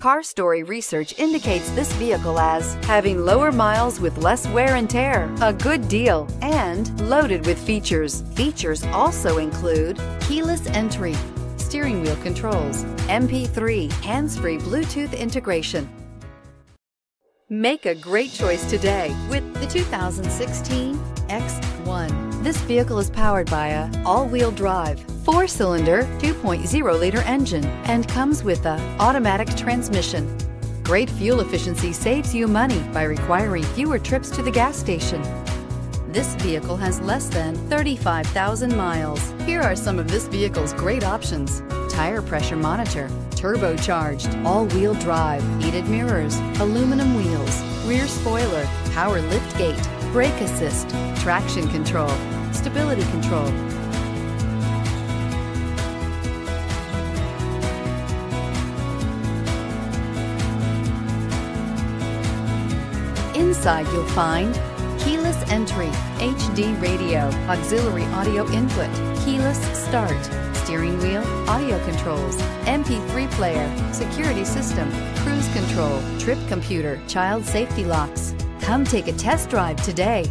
CarStory research indicates this vehicle as having lower miles with less wear and tear, a good deal, and loaded with features. Features also include keyless entry, steering wheel controls, MP3, hands-free Bluetooth integration. Make a great choice today with the 2016 X1. This vehicle is powered by an all-wheel drive, 4-cylinder, 2.0-liter engine and comes with an automatic transmission. Great fuel efficiency saves you money by requiring fewer trips to the gas station. This vehicle has less than 35,000 miles. Here are some of this vehicle's great options: tire pressure monitor, turbocharged, all-wheel drive, heated mirrors, aluminum wheels, rear spoiler, power lift gate, brake assist, traction control, stability control. Inside you'll find keyless entry, HD radio, auxiliary audio input, keyless start, steering wheel audio controls, MP3 player, security system, cruise control, trip computer, child safety locks. Come take a test drive today.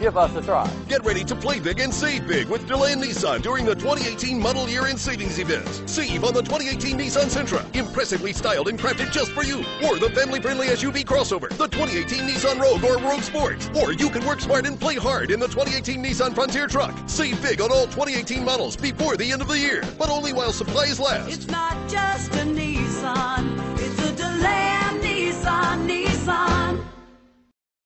give us a try. Get ready to play big and save big with DeLand Nissan during the 2018 model year-end savings event. Save on the 2018 Nissan Sentra, impressively styled and crafted just for you. Or the family-friendly SUV crossover, the 2018 Nissan Rogue or Rogue Sports. Or you can work smart and play hard in the 2018 Nissan Frontier truck. Save big on all 2018 models before the end of the year, but only while supplies last. It's not just a Nissan, it's a DeLand.